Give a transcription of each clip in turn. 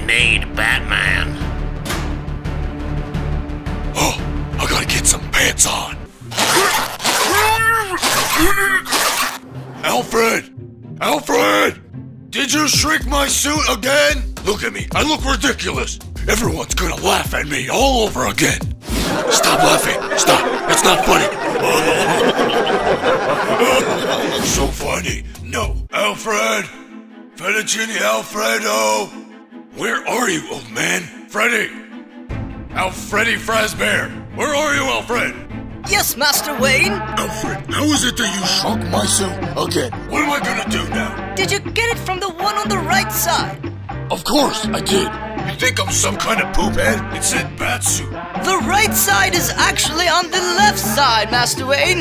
really need Batman. Oh, I gotta get some pants on. Alfred! Alfred! Did you shrink my suit again? Look at me, I look ridiculous. Everyone's gonna laugh at me all over again. Stop laughing, stop, it's not funny. So funny, no. Alfred! Fettuccine Alfredo! Where are you, old man? Freddy! Alfreddy Fazbear! Where are you, Alfred? Yes, Master Wayne? Alfred, how is it that you shrunk my suit again? What am I gonna do now? Did you get it from the one on the right side? Of course, I did. You think I'm some kind of poop head? It said bat suit. The right side is actually on the left side, Master Wayne.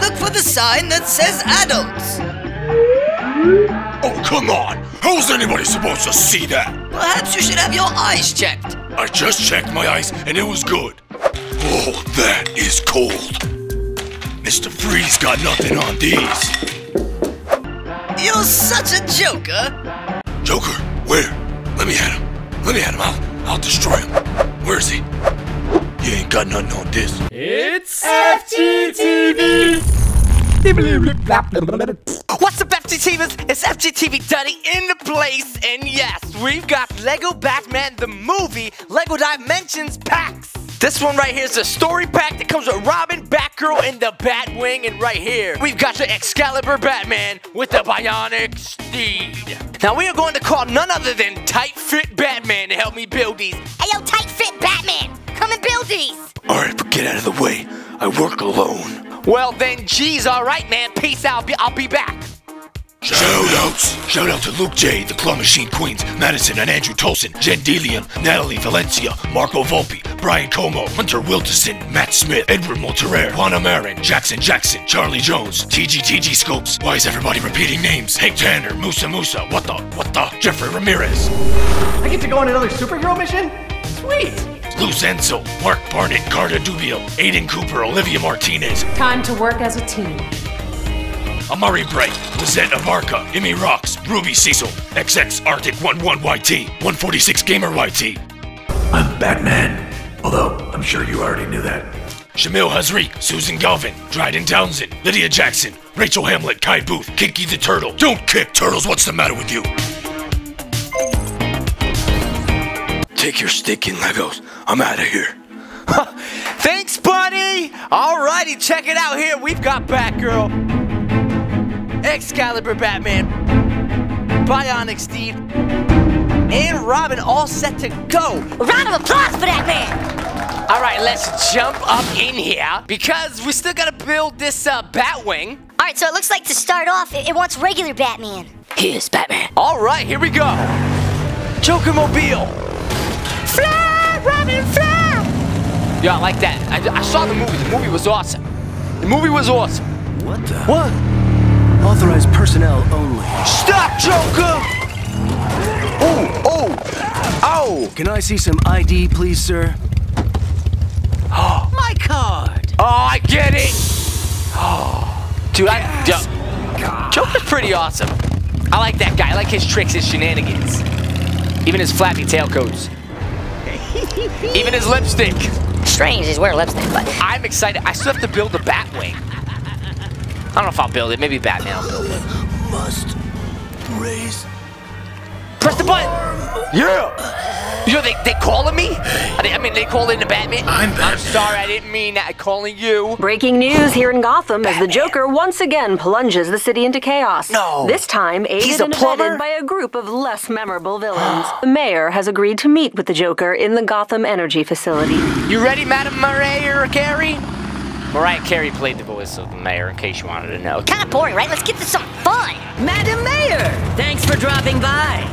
Look for the sign that says adults. Oh, come on! How's anybody supposed to see that? Perhaps you should have your eyes checked. I just checked my eyes, and it was good. Oh, that is cold. Mr. Freeze got nothing on these. You're such a joker. Joker? Where? Let me at him. Let me at him. I'll destroy him. Where is he? You ain't got nothing on this. It's FGTV! What's up, FGTVers? It's FGTV Duddy in the place, and yes, we've got Lego Batman the movie, Lego Dimensions packs. This one right here is a story pack that comes with Robin, Batgirl, and the Batwing, and right here, we've got the Excalibur Batman with the Bionic Steed. Now we are going to call none other than Tight Fit Batman to help me build these. Hey, yo, Tight Fit Batman, come and build these. Alright, but get out of the way. I work alone. Well then, geez, alright man, peace out, I'll be back. Shoutouts! Shout out to Luke J, the Claw Machine Queens, Madison and Andrew Tolson, Jen Delium, Natalie Valencia, Marco Volpe, Brian Como, Hunter Wilderson, Matt Smith, Edward Molterer, Juana Marin, Jackson Jackson, Charlie Jones, TGTG Scopes. Why is everybody repeating names? Hank Tanner, Musa Musa, what the, Jeffrey Ramirez. I get to go on another superhero mission? Sweet! Lou Zenzel, Mark Barnett, Carter Dubio, Aiden Cooper, Olivia Martinez. Time to work as a team. Amari Bright, Lizette Avarka, Imi Rocks, Ruby Cecil, XX Arctic 11YT, 146 Gamer YT. I'm Batman, although I'm sure you already knew that. Shamil Hazrik, Susan Galvin, Dryden Townsend, Lydia Jackson, Rachel Hamlet, Kai Booth, Kinky the Turtle. Don't kick turtles, what's the matter with you? Take your stinking Legos. I'm out of here. Thanks, buddy. Alrighty, check it out here. We've got Batgirl, Excalibur Batman, Bionic Steed, and Robin all set to go. A round of applause for that man. Alright, let's jump up in here because we still gotta build this Batwing. Alright, so it looks like to start off, it wants regular Batman. Here's Batman. Alright, here we go. Joker Mobile. Fly, Robin, fly! Yeah, I like that. I saw the movie. The movie was awesome. The movie was awesome. What the? What? Authorized personnel only. Stop, Joker! Oh, oh, ow! Can I see some ID, please, sir? Oh, my card! Oh, I get it! Oh, dude, yes. Joker's pretty awesome. I like that guy. I like his tricks, his shenanigans. Even his flappy tailcoats. Even his lipstick. Strange, he's wearing lipstick, but... I'm excited. I still have to build a Batwing. I don't know if I'll build it. Maybe Batman will build it. Must raise... Press the button! Yeah! You know, they calling me? I mean, they calling the Batman? I'm Batman. I'm sorry, I didn't mean that. Calling you. Breaking news here in Gotham Batman. As the Joker once again plunges the city into chaos. No! This time, aided and abetted by a group of less memorable villains. The mayor has agreed to meet with the Joker in the Gotham Energy Facility. You ready, Madam Mariah Carey? Mariah Carey played the voice of the mayor, in case you wanted to know. Kinda boring, right? Let's get to some fun! Madam Mayor! Thanks for dropping by.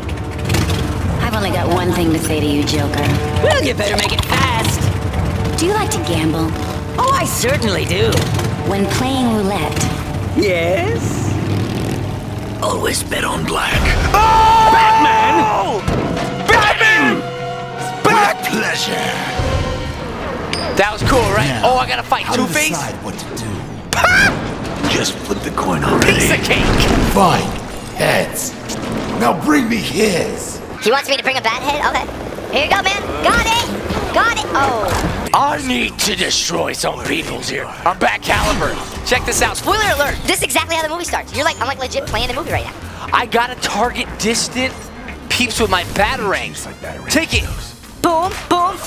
I've only got one thing to say to you, Joker. Well, you better make it fast. Do you like to gamble? Oh, I certainly do. When playing roulette. Yes? Always bet on black. Oh! Batman! Batman! Black pleasure! That was cool, right? Now, oh, I gotta fight Two-Face? Decide what to do. Just flip the coin already. Piece of cake! Fine. Heads. Now bring me his. He wants me to bring a bat head? Okay. Here you go, man. Got it. Got it. Oh. I need to destroy some peoples here. I'm Batcalibur. Check this out. Spoiler alert. This is exactly how the movie starts. You're like, I'm like legit playing the movie right now. I gotta target distant peeps with my Batarang. Take it. Boom, boom.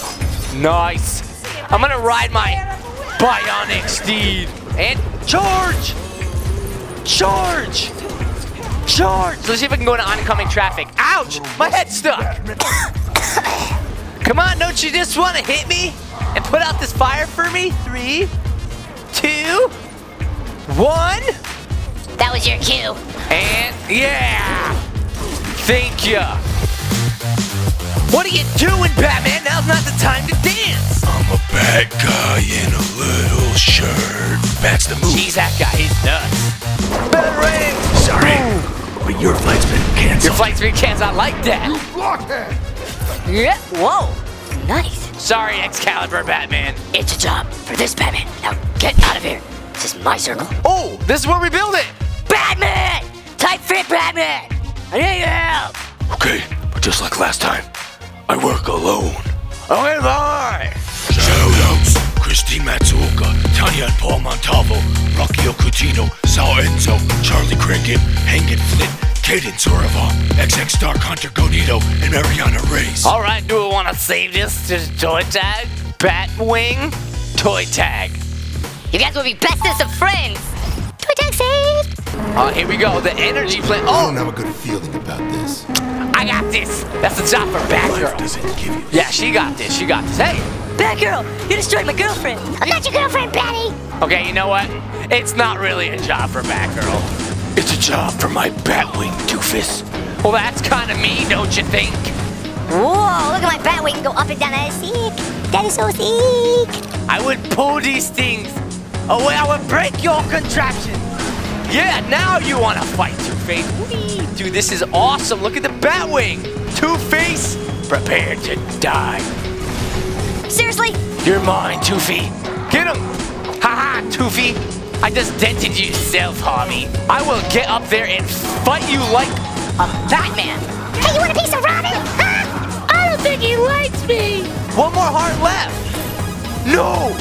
Nice. I'm gonna ride my Bionic Steed. And charge. Charge. Charge. Let's see if I can go into oncoming traffic. Ouch! My head's stuck. Come on, don't you just want to hit me and put out this fire for me? 3, 2, 1. That was your cue. And yeah, thank you. What are you doing, Batman? Now's not the time to dance. I'm a bad guy in a little shirt. That's the move. Jeez, that guy is nuts. Batarang. Sorry. Ooh. But your flight's been canceled. Your flight's been canceled. I like that. You blockhead! Yeah. Whoa. Nice. Sorry, Excalibur Batman. It's a job for this Batman. Now get out of here. This is my circle. Oh, this is where we build it. Batman! Tight Fit Batman! I need your help. Okay, but just like last time, I work alone. Okay, bye. Shoutouts. Christy Matsuoka, Tanya and Paul Montalvo, Rocky Ocutino, Sal Enzo, Charlie Cricket, Hangin Flint, Caden Soravon, XX Star Hunter Gonito, and Mariana Reyes. Alright, do we want to save this to the toy tag? Batwing toy tag. You guys will be bestest of friends. Toy tag saved. Here we go, the energy plant. Oh, I don't have a good feeling about this. I got this. That's the job for Batgirl. Yeah, she got this, she got this. Hey! Batgirl, you destroyed my girlfriend. I'm not your girlfriend, Batty. Okay, you know what? It's not really a job for Batgirl. It's a job for my Batwing, Two-Face. Well, that's kind of mean, don't you think? Whoa, look at my Batwing go up and down. That is sick. That is so sick. I would pull these things away. I would break your contraption. Yeah, now you want to fight, Two-Face. Dude, this is awesome. Look at the Batwing. Two-Face, prepare to die. Seriously? You're mine, Toofy. Get him! Haha, Toofy. I just dented you, self-homie. I will get up there and fight you like a Batman. Hey, you want a piece of Robin? Huh? I don't think he likes me. One more heart left. No!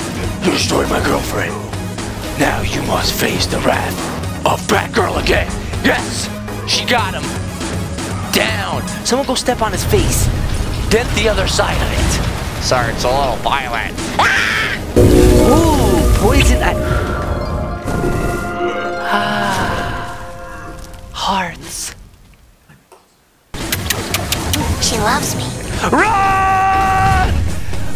You destroyed my girlfriend. Now you must face the wrath of Batgirl again. Yes! She got him. Down. Someone go step on his face. Dent the other side of it. Sorry, it's a little violent. Ah! Ooh, poison eye. Ah. Hearts. She loves me. Run!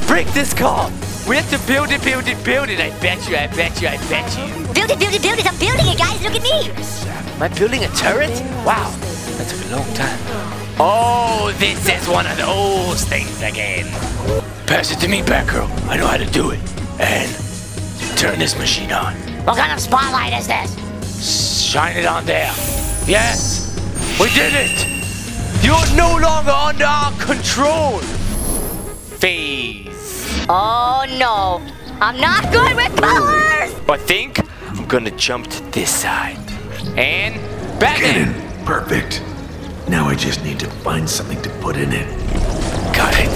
Break this car. We have to build it, build it, build it. I bet you, I bet you, I bet you. Build it, build it, build it. I'm building it, guys. Look at me. Am I building a turret? Wow, that took a long time. Oh, this is one of those things again. Pass it to me, Batgirl. I know how to do it. And turn this machine on. What kind of spotlight is this? Shine it on there. Yes, we did it. You're no longer under our control. Phase. Oh, no. I'm not good with colors. But think I'm going to jump to this side. And Batman. Get it. Perfect. Now I just need to find something to put in it. Got it.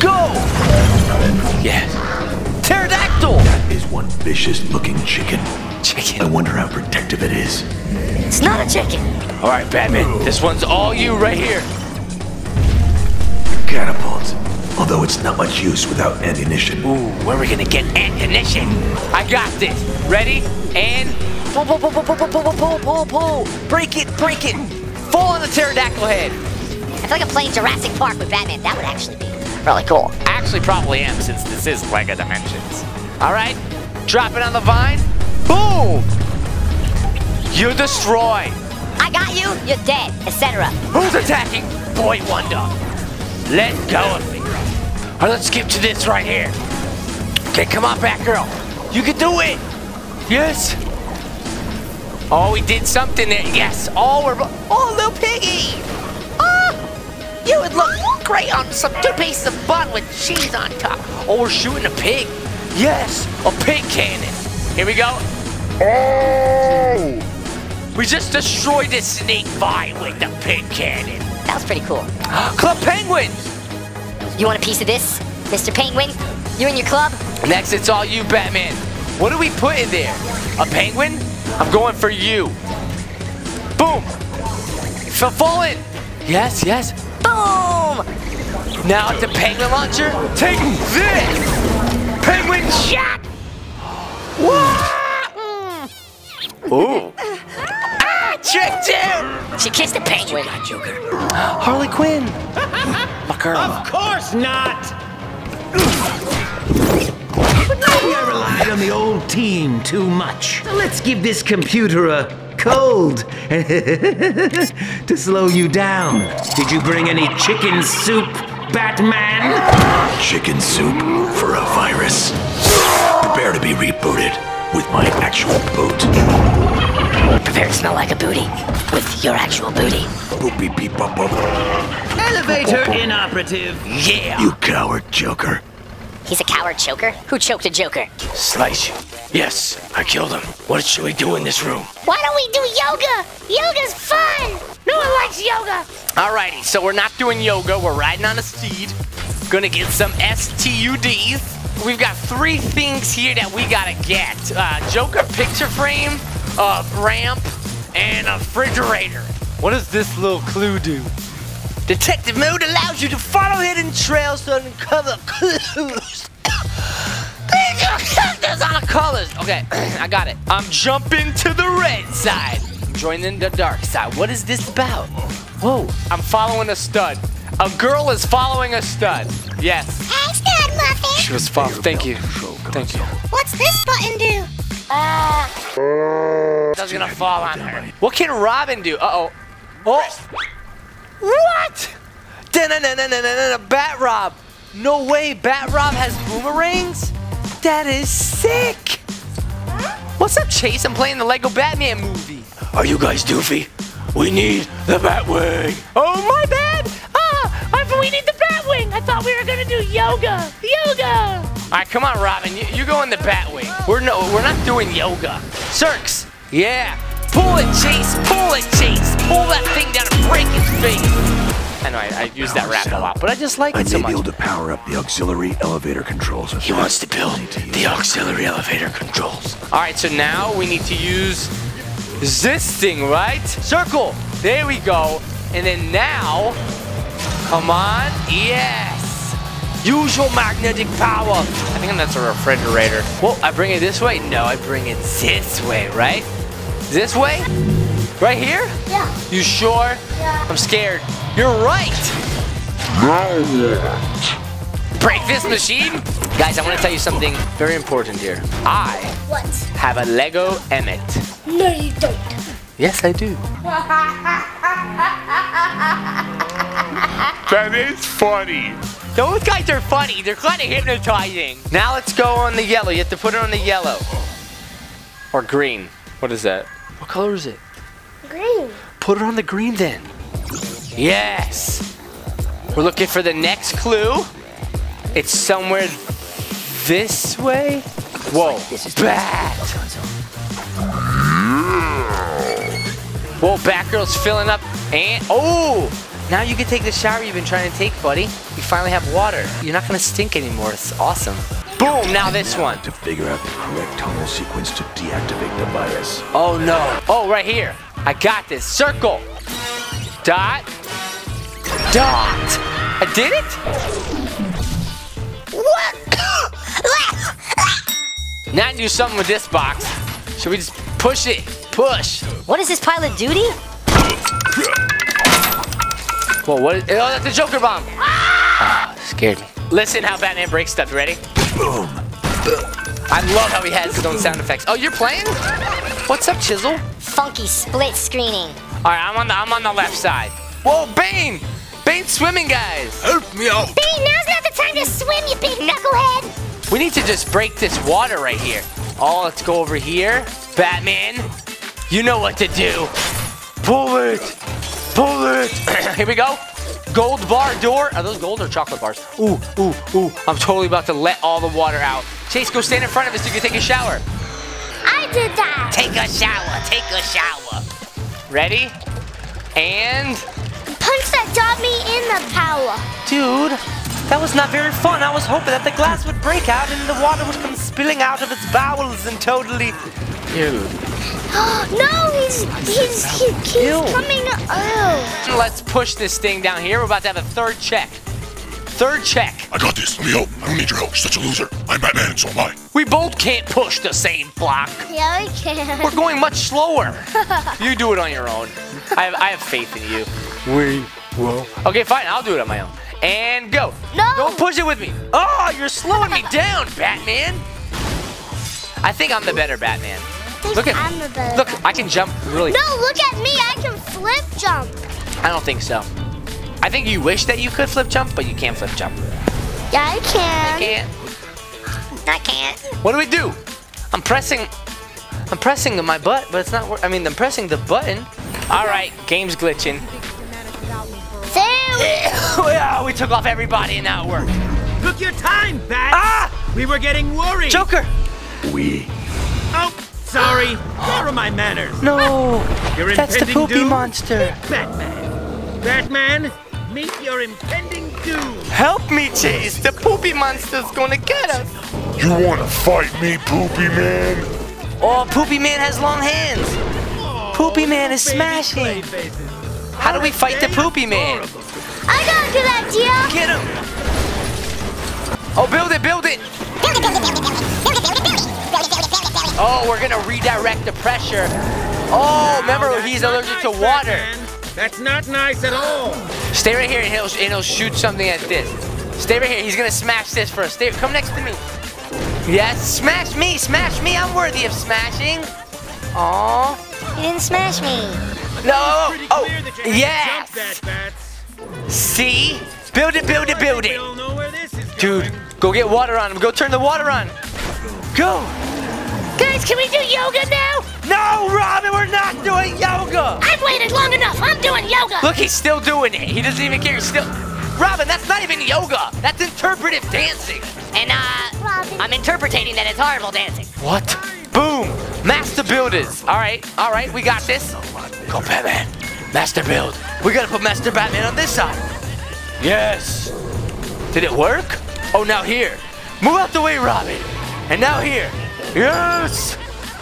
Go! Yes. Pterodactyl! That is one vicious-looking chicken. Chicken. I wonder how protective it is. It's not a chicken. All right, Batman. This one's all you right here. Catapult. Although it's not much use without ammunition. Ooh, where are we gonna get ammunition? I got this. Ready? And... pull, pull, pull, pull, pull, pull, pull, pull, pull. Break it, break it. Fall on the pterodactyl head. I feel like I'm playing Jurassic Park with Batman. That would actually be really cool. Actually, probably am, since this is Lego Dimensions. All right, drop it on the vine. Boom! You destroy. I got you. You're dead, etc. Who's attacking? Boy Wonder. Let go of me. All right, let's skip to this right here. Okay, come on, Batgirl. You can do it. Yes. Oh, we did something there. Yes. Oh, we're... oh, little piggy. Oh, you would look great on some two pieces of bun with cheese on top. Oh, we're shooting a pig. Yes, a pig cannon. Here we go. Oh, we just destroyed this snake vine with the pig cannon. That was pretty cool. Club Penguin! You want a piece of this, Mr. Penguin? You and your club? Next, it's all you, Batman. What do we put in there? A penguin? I'm going for you. Boom! Fall in! Yes, yes. Boom! Now the penguin launcher. Take this! Penguin shot! Whoa! Ooh. Ah! Tricked you! She kissed the penguin. Got Joker. Harley Quinn! My girl. Of course not! I relied on the old team too much. Let's give this computer a cold to slow you down. Did you bring any chicken soup, Batman? Chicken soup for a virus. Prepare to be rebooted with my actual boot. Prepare to smell like a booty with your actual booty. Boopy beep bop bop. Elevator inoperative. Yeah. You coward, Joker. He's a coward choker? Who choked a Joker? Slice. Yes, I killed him. What should we do in this room? Why don't we do yoga? Yoga's fun! No one likes yoga! Alrighty, so we're not doing yoga. We're riding on a steed. Gonna get some STUDs. We've got three things here that we gotta get. Joker picture frame, a ramp, and a refrigerator. What does this little clue do? Detective mode allows you to follow hidden trails to uncover clues. Leave your characters on colors. Okay, I got it. I'm jumping to the red side. I'm joining the dark side. What is this about? Whoa, I'm following a stud. A girl is following a stud. Yes. Hey, stud muffin. She was following. Thank you. Thank you. What's this button do? That's gonna fall on her. What can Robin do? Uh-oh. Oh. What? Bat Rob. No way, Bat Rob has boomerangs? That is sick. What's up, Chase? I'm playing the Lego Batman movie. Are you guys doofy? We need the Batwing. Oh, my bad. We need the Batwing. I thought we were going to do yoga. Yoga. All right, come on, Robin. You go in the Batwing. We're not doing yoga. Cirques. Yeah. Pull it, Chase. Pull it, Chase. Pull that thing down and break his face. I know I use that rap a lot, but I just like it so much. I may be able to power up the auxiliary elevator controls. He wants to build the auxiliary elevator controls. All right, so now we need to use this thing, right? Circle. There we go. And then now, come on. Yes. Use your magnetic power. I think that's a refrigerator. Well, I bring it this way. No, I bring it this way, right? This way? Right here? Yeah. You sure? Yeah. I'm scared. You're right. Break this machine? Guys, I want to tell you something very important here. I have a Lego Emmet. No, you don't. Yes, I do. That is funny. Those guys are funny. They're kind of hypnotizing. Now let's go on the yellow. You have to put it on the yellow. Or green. What is that? What color is it? Green. Put it on the green then. Yes. We're looking for the next clue. It's somewhere this way. Whoa. Bat. Whoa, Batgirl's filling up. And oh, now you can take the shower you've been trying to take, buddy. You finally have water. You're not going to stink anymore. It's awesome. Boom, now this one. To figure out the correct tunnel sequence to deactivate the virus. Oh no. Oh, right here. I got this. Circle. Dot. Dot. I did it? What? Now I do something with this box. Should we just push it? Push. What is this pile of duty? Whoa, what is, oh, that's a Joker bomb. Ah! Oh, scared me. Listen how Batman breaks stuff. You ready? Boom. I love how he has his own sound effects. Oh, you're playing? What's up, Chisel? Funky split screening. All right, I'm on the left side. Whoa, Bane! Bane's swimming, guys. Help me out. Bane, now's not the time to swim, you big knucklehead. We need to just break this water right here. Oh, let's go over here. Batman, you know what to do. Pull it. Pull it. Here we go. Gold bar door. Are those gold or chocolate bars? Ooh, ooh, ooh. I'm totally about to let all the water out. Chase, go stand in front of us so you can take a shower. I did that. Take a shower. Take a shower. Ready? And... punch that got me in the power. Dude, that was not very fun. I was hoping that the glass would break out and the water would come spilling out of its bowels and totally... Ew. No, he's coming up. Oh. Let's push this thing down here. We're about to have a third check. Third check. I got this. Let me help. I don't need your help. You're such a loser. I'm Batman, so am I. We both can't push the same block. Yeah, we can. We're going much slower. You do it on your own. I have faith in you. We will. Okay, fine. I'll do it on my own. And go. No. Don't push it with me. Oh, you're slowing me down, Batman. I think I'm the better Batman. Look, I can jump really. No, look at me. I can flip jump. I don't think so. I think you wish that you could flip jump, but you can't flip jump. Yeah, I can. I can't. What do we do? I'm pressing my butt, but it's not working. I mean, I'm pressing the button. All right, game's glitching. There we took off everybody and now it worked. Took your time, Bat. Ah! We were getting worried. Joker. We. Oh. Sorry, there are my manners. No, that's the poopy monster. Batman. Batman, meet your impending doom. Help me, Chase. The poopy monster's gonna get us. You wanna fight me, Poopy Man? Oh, Poopy Man has long hands. Poopy Man is smashing. How do we fight the Poopy Man? I got a good idea. Get him. Oh, build it, build it. Oh, we're gonna redirect the pressure. Oh, remember he's allergic to water. That's not nice at all. Stay right here and he'll shoot something at this. Stay right here. He's gonna smash this first. Stay, come next to me. Yes, smash me, smash me. I'm worthy of smashing. Aw. You didn't smash me. No. Oh, yes. See? Build it, build it, build it. Dude, go get water on him. Go turn the water on. Go. Guys, can we do yoga now? No, Robin, we're not doing yoga. I've waited long enough. I'm doing yoga. Look, he's still doing it. He doesn't even care. He's still... Robin, that's not even yoga. That's interpretive dancing. And, Robin. I'm interpreting that it's horrible dancing. What? Boom. Master builders. All right, we got this. Go, Batman. Master build. We got to put Master Batman on this side. Yes. Did it work? Oh, now here. Move out the way, Robin. And now here. Yes!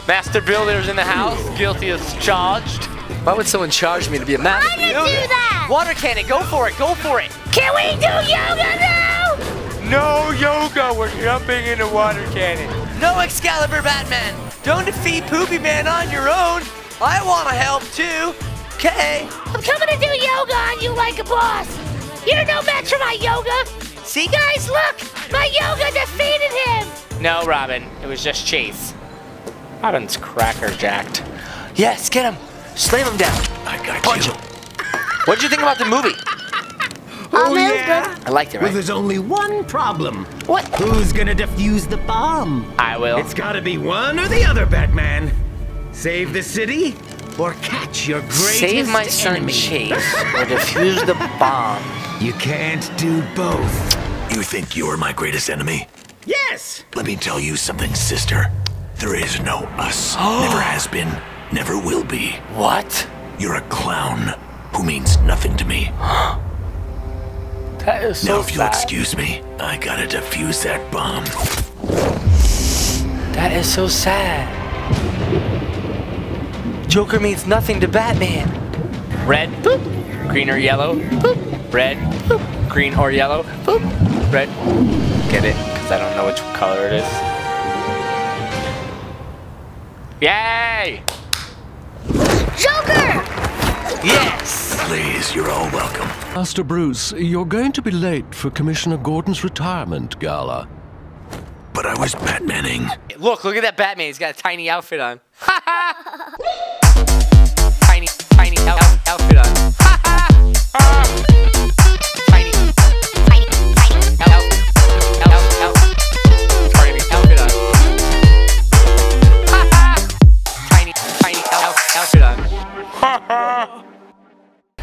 Master builders in the house, guilty as charged. Why would someone charge me to be a master builder? I'm gonna do that! Water cannon, go for it, go for it! Can we do yoga now? No yoga, we're jumping into water cannon. No Excalibur Batman! Don't defeat Poopy Man on your own! I wanna help too! Okay! I'm coming to do yoga on you like a boss! You're no match for my yoga! See guys, look! My yoga defeated him! No, Robin. It was just Chase. Robin's cracker jacked. Yes, get him. Slam him down. I got punch you. Him. What did you think about the movie? Oh, yeah. I liked it, right? Well, there's only one problem. What? Who's gonna defuse the bomb? I will. It's gotta be one or the other, Batman. Save the city or catch your greatest enemy. Save my son Chase or defuse the bomb. You can't do both. You think you're my greatest enemy? Yes! Let me tell you something, sister. There is no us. Never has been, never will be. What? You're a clown who means nothing to me. That is so Now, if you'll excuse me, I gotta defuse that bomb. That is so sad. Joker means nothing to Batman. Red, boop. Green or yellow, boop. Red, boop. Green or yellow, boop. Red. Get it? I don't know which color it is. Yay! Joker! Yes! Please, you're all welcome. Master Bruce, you're going to be late for Commissioner Gordon's retirement gala. But I was Batmaning. Look, look at that Batman. He's got a tiny outfit on. Ha ha! Tiny outfit on. Ha ha!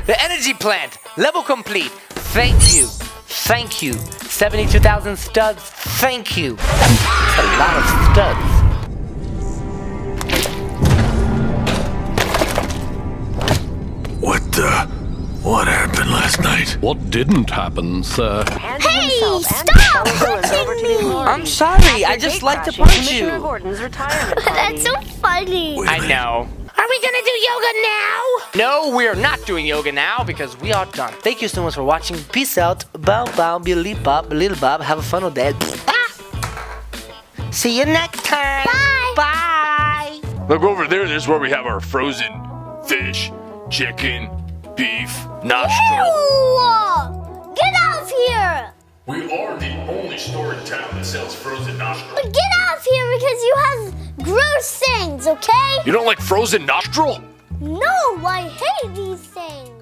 The energy plant, level complete. Thank you. Thank you. 72,000 studs. Thank you. That's a lot of studs. What the? What happened last night? What didn't happen, sir? Hey, stop punching me! I'm sorry, I just like to punch you. That's so funny. I know. Are we gonna do yoga now? No, we're not doing yoga now because we are done. Thank you so much for watching. Peace out. Bow, bow, billy bob, little bob. Have a fun old day. Ah. See you next time. Bye. Bye. Look over there. This is where we have our frozen fish, chicken, beef, nostril. Ew! Get out here! We are the only store in town that sells frozen nostril. But get out of here because you have gross things, okay? You don't like frozen nostril? No, I hate these things.